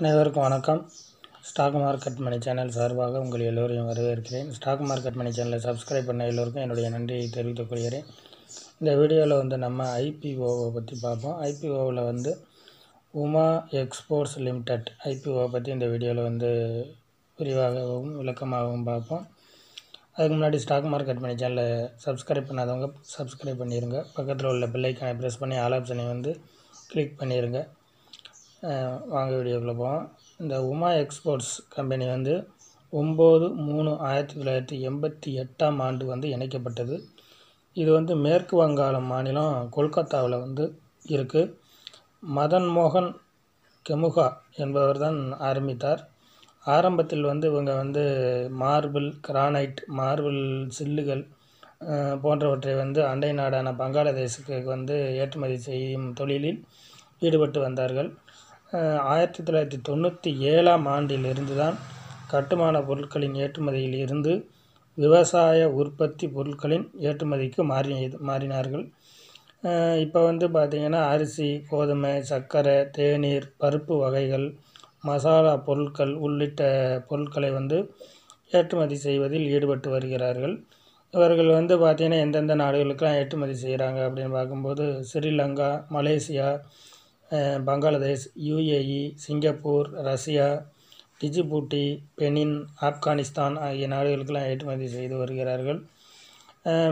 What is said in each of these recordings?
அனைவருக்கும் வணக்கம். Stock market மணி channel சார்பாக உங்கள் எல்லோரையும் வரவேற்கிறேன். ஸ்டாக் மார்க்கெட் மணி சேனலை சப்ஸ்கிரைப் பண்ண எல்லோருக்கும் என்னுடைய நன்றியை தெரிவித்துக் கொள்கிறேன். இந்த வீடியோவில் நம்ம ஐபிஓவை பற்றி பார்ப்போம். ஐபிஓவில் உமா எக்ஸ்போர்ட்ஸ் லிமிடெட் ஐபிஓவை பற்றி இந்த வீடியோவில் விரிவாகவும் விளக்கமாகவும் பார்ப்போம். அதுக்கு முன்னாடி ஸ்டாக் மார்க்கெட் மணி சேனலை சப்ஸ்கிரைப் பண்ணாதவங்க சப்ஸ்கிரைப் பண்ணிடுங்க. பக்கத்தில் உள்ள பெல் ஐக்கானை ப்ரெஸ் பண்ணி ஆல் ஆப்ஷனை கிளிக் பண்ணிடுங்க. வாங்க வீடியோக்குள்ளே போவோம். இந்த உமா எக்ஸ்போர்ட்ஸ் கம்பெனி 9/3/1988 இணைக்கப்பட்டது. இது மேற்கு வங்காளம் மாநிலம் கொல்கத்தாவில் இருக்குது. மதன் மோகன் கெமுகா என்பவர் தான் ஆரம்பித்தார். ஆரம்பத்தில் இவங்க மார்பிள், கிரானைட், மார்பிள் சில்லுகள் போன்றவற்றை அண்டை நாடான பங்களாதேஷுக்கு ஏற்றுமதி செய்யும் தொழிலில் ஈடுபட்டு வந்தார்கள். 1997ஆம் ஆண்டிலிருந்து தான் கட்டுமான பொருட்களின் ஏற்றுமதியில் இருந்து விவசாய உற்பத்தி பொருட்களின் ஏற்றுமதிக்கு மாறினார்கள். இப்போ பார்த்திங்கன்னா அரிசி, கோதுமை, சர்க்கரை, தேநீர், பருப்பு வகைகள், மசாலா பொருட்கள் உள்ளிட்ட பொருட்களை ஏற்றுமதி செய்வதில் ஈடுபட்டு வருகிறார்கள். இவர்கள் பார்த்திங்கன்னா எந்தெந்த நாடுகளுக்கெல்லாம் ஏற்றுமதி செய்கிறாங்க அப்படின்னு பார்க்கும்போது Sri Lanka, Malaysia, Bangladesh, UAE, Singapore, Russia, Djibouti, Benin, Afghanistan ஆகிய நாடுகளுக்கெல்லாம் ஏற்றுமதி செய்து வருகிறார்கள்.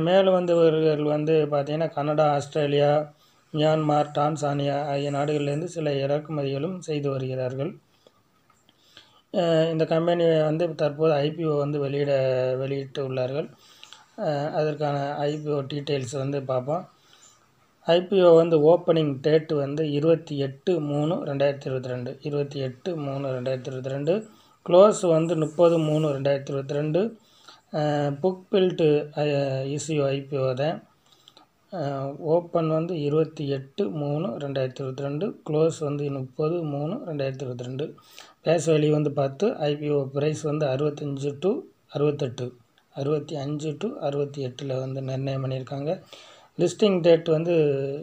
மேலும் இவர்கள் பார்த்திங்கன்னா கனடா, ஆஸ்திரேலியா, மியான்மார், டான்சானியா ஆகிய நாடுகளிலிருந்து சில இறக்குமதிகளும் செய்து வருகிறார்கள். இந்த கம்பெனி தற்போது ஐபிஓ வெளியிட்டு உள்ளார்கள். அதற்கான ஐபிஓ டீட்டெயில்ஸ் பார்ப்போம். IPO opening date 28/3/2022, 28/3/2022, close 30/3/2022, book built issue IPO தான். Open 28/3/2022, close 30/3/2022, face value 10, IPO price 65 to 68, 65 to 68ல் நிர்ணயம் பண்ணியிருக்காங்க. Listing date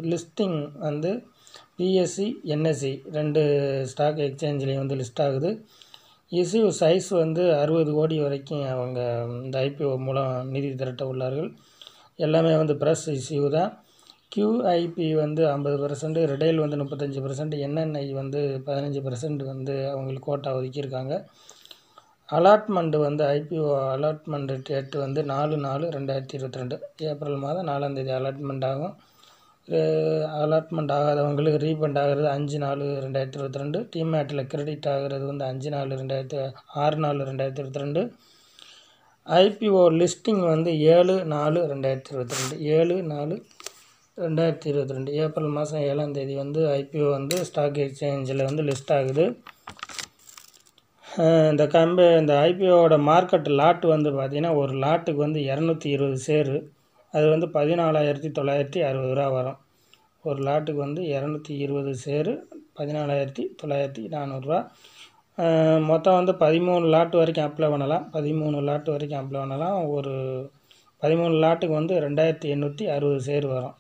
listing BSE, NSE ரெண்டு ஸ்டாக் எக்ஸ்சேஞ்சிலையும் லிஸ்ட் ஆகுது. இஸ்யூ சைஸ் 60 கோடி வரைக்கும் அவங்க இந்த ஐபிஓ மூலம் நிதி திரட்ட உள்ளார்கள். எல்லாமே ப்ரெஸ் இஸ்யூ தான். QIP 50%, ரிடைல் 35%, NNI 15% அவங்களுக்கு கோட்டா ஒதுக்கியிருக்காங்க. Allotment IPO allotment date 4/4/2022, April மாதம் 4ஆம் தேதி அலாட்மெண்ட் ஆகும். அலாட்மெண்ட் ஆகாதவங்களுக்கு ரீஃபண்ட் ஆகிறது 5/4/2022, டிமேட்டில் கிரெடிட் ஆகிறது 6/4/2022, ஐபிஓ லிஸ்டிங் 7/4/2022, 7/4/2022, ஏப்ரல் மாதம் 7ஆம் தேதி ஐபிஓ ஸ்டாக் எக்ஸ்சேஞ்சில் லிஸ்ட் ஆகுது. இந்த இந்த ஐபிஓவோட மார்க்கெட் லாட் பார்த்திங்கன்னா ஒரு லாட்டுக்கு 220 ஷேரு, அது 14,960 ரூபா வரும். ஒரு லாட்டுக்கு 220 ஷேரு, 14,940 ரூபா. மொத்தம் 13 லாட்டு வரைக்கும் அப்ளை பண்ணலாம். 13 லாட்டு வரைக்கும் அப்ளை பண்ணலாம். ஒரு 13 லாட்டுக்கு 2,860 ஷேர் வரும்.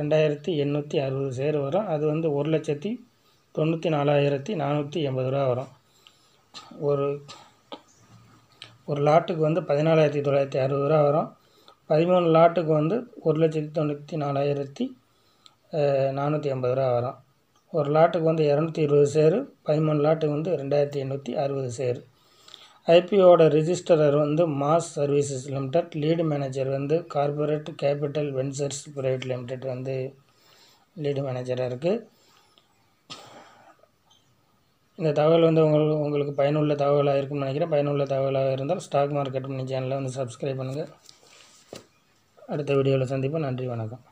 2,860 ஷேர் வரும். அது 1,94,480 ரூபா வரும். ஒரு ஒரு லாட்டுக்கு 14,960 ரூபா வரும். 13 லாட்டுக்கு 1,94,480 ரூபா வரும். ஒரு லாட்டுக்கு 220 ஷேரு, 13 லாட்டுக்கு 2,860 ஷேரு. ஐபிஓட registrar mass services limited, lead manager corporate capital ventures private limited lead மேனேஜராக இருக்குது. இந்த தகவல் உங்களுக்கு பயனுள்ள தகவலாக இருக்கும்னு நினைக்கிறேன். பயனுள்ள தகவலாக இருந்தால் ஸ்டாக் மார்க்கெட் மணி சேனலை சப்ஸ்கிரைப் பண்ணுங்கள். அடுத்த வீடியோவில் சந்திப்போம். நன்றி, வணக்கம்.